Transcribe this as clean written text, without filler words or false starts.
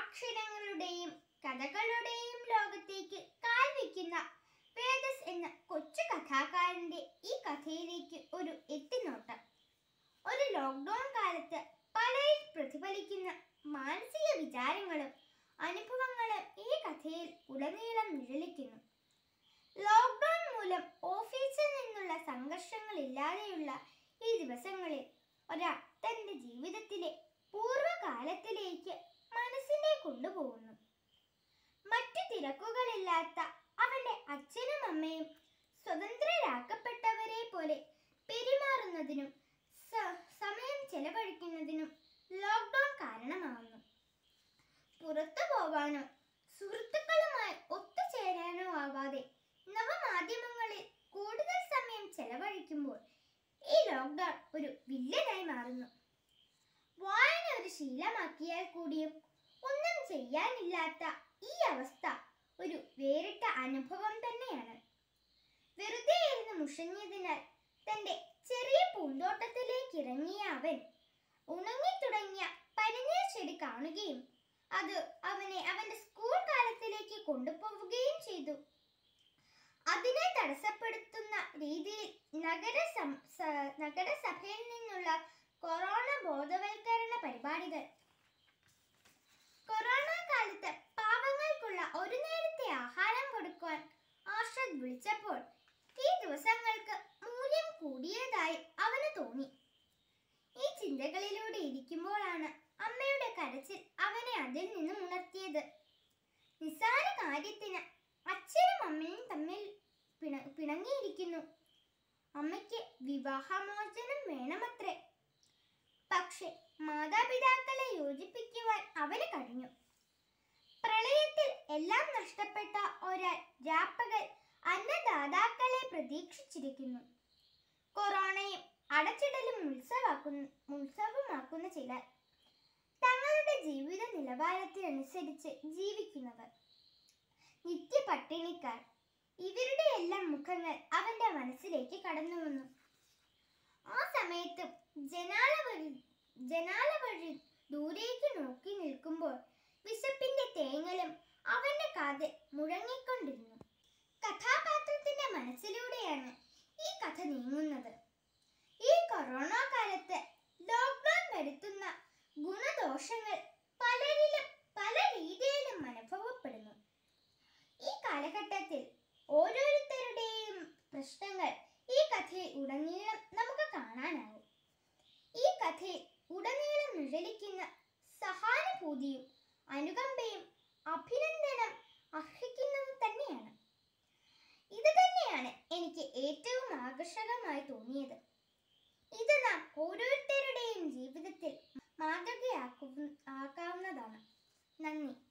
അക്ഷരങ്ങളുടെയും കഥകളുടെയും ലോകത്തേക്ക് കാൽ വെക്കുന്ന വേദസ് എന്ന കൊച്ചു കഥാകാരന്റെ ഈ കഥയിലേക്ക് ഒരു എത്തിനോട്ടം. ഒരു ലോക്ക്ഡൌൺ കാലത്ത് പലരിൽ പ്രതിഫലിക്കുന്ന മാനസിക വിചാരങ്ങളും അനുഭവങ്ങളും ഈ കഥയിൽ ഉടനീളം നിഴലിക്കുന്നു. ലോക്ക്ഡൌൺ മൂലം ഓഫീസിൽ നിന്നുള്ള സംഘർഷങ്ങളില്ലാതെയുള്ള ഈ ദിവസങ്ങളിൽ ഒരാൾ തൻ്റെ ജീവിതത്തിലെ പൂർവ്വകാലത്തിലേക്ക് മനസ്സിനെ കൊണ്ടുപോകുന്നു. മറ്റു തിരക്കുകളില്ലാത്ത അവന്റെ അച്ഛനും അമ്മയും സ്വതന്ത്രരാക്കപ്പെട്ടവരെ പോലെ പെരുമാറുന്നതിനും സമയം ചെലവഴിക്കുന്നതിനും ലോക്ക്ഡൌൺ കാരണമാകുന്നു. പുറത്തു പോവാനോ സുഹൃത്തുക്കളുമായി ഒത്തുചേരാനോ ആവാതെ നവമാധ്യമങ്ങളിൽ കൂടുതൽ സമയം ചെലവഴിക്കുമ്പോൾ ഈ ലോക്ക്ഡൌൺ ഒരു വില്ലനായി മാറുന്നു. വായന ഒരു ശീലമാക്കിയാൽ കൂടിയും ഒന്നും ചെയ്യാനില്ലാത്ത ഈ അവസ്ഥ ഒരു വേറിട്ട അനുഭവം തന്നെയാണ്. വെറുതെ ഇരുന്ന് മുഷിഞ്ഞതിനാൽ തന്റെ ചെറിയ പൂന്തോട്ടത്തിലേക്ക് ഇറങ്ങിയ അവൻ ഉണങ്ങിത്തുടങ്ങിയ പനിനീർ ചെടി കാണുകയും അത് അവനെ അവന്റെ സ്കൂൾ കാലത്തിലേക്ക് കൊണ്ടുപോവുകയും ചെയ്തു. അതിനെ തടസ്സപ്പെടുത്തുന്ന രീതിയിൽ നഗരസഭയിൽ നിന്നുള്ള കൊറോണ ബോധവൽക്കരണ പരിപാടികൾ. കൊറോണ കാലത്ത് പാവങ്ങൾക്കുള്ള ഒരു നേരത്തെ ആഹാരം കൊടുക്കുവാൻ ആശ്രദ് വിളിച്ചപ്പോൾ ഈ ദിവസങ്ങൾക്ക് മൂല്യം കൂടിയതായി അവന് തോന്നി. ഈ ചിന്തകളിലൂടെ ഇരിക്കുമ്പോഴാണ് അമ്മയുടെ കരച്ചിൽ അവനെ അതിൽ നിന്നും ഉണർത്തിയത്. നിസ്സാര കാര്യത്തിന് അച്ഛനും അമ്മയും തമ്മിൽ പിണങ്ങിയിരിക്കുന്നു. അമ്മയ്ക്ക് വിവാഹമോചനം വേണമത്രേ. പക്ഷെ മാതാപിതാക്കളെ യോജിപ്പിക്കുവാൻ അവന് കഴിഞ്ഞു. പ്രളയത്തിൽ എല്ലാം നഷ്ടപ്പെട്ട ഒരാൾ രാപ്പകൽ അന്നദാതാക്കളെ പ്രതീക്ഷിച്ചിരിക്കുന്നു. കൊറോണയും അടച്ചിടലും ഉത്സവമാക്കുന്ന ചിലർ, തങ്ങളുടെ ജീവിത നിലവാരത്തിനനുസരിച്ച് ജീവിക്കുന്നവർ, നിത്യ പട്ടിണിക്കാർ, ഇവരുടെ എല്ലാം മുഖങ്ങൾ അവന്റെ മനസ്സിലേക്ക് കടന്നു വന്നു. ആ സമയത്തും ജനാല വഴി ദൂരേക്ക് നോക്കി നിൽക്കുമ്പോൾ വിശപ്പിന്റെ തേങ്ങലും അവന്റെ കാതിൽ മുഴങ്ങിക്കൊണ്ടിരുന്നു. കഥാപാത്രത്തിന്റെ മനസ്സിലൂടെയാണ് ഈ കഥ നീങ്ങുന്നത്. ഈ കൊറോണ കാലത്ത് ലോക്ക്ഡൌൺ വരുത്തുന്ന ഗുണദോഷങ്ങൾ പലരിലും പല രീതിയിലും അനുഭവപ്പെടുന്നു. ഈ കാലഘട്ടത്തിൽ ഓരോരുത്തരുടെയും പ്രശ്നങ്ങൾ ഈ കഥയിൽ ഉടനീളം നമുക്ക് കാണാനാകും. ഈ കഥയിൽ ഉടനീളം നിഴലിക്കുന്ന സഹാനുഭൂതിയും അനുകമ്പയും അഭിനന്ദനം അർഹിക്കുന്നത് തന്നെയാണ്. ഇത് തന്നെയാണ് എനിക്ക് ഏറ്റവും ആകർഷകമായി തോന്നിയത്. ഇത് നാം ഓരോരുത്തരുടെയും ജീവിതത്തിൽ മാതൃകയാക്കാവുന്നതാണ്. നന്ദി.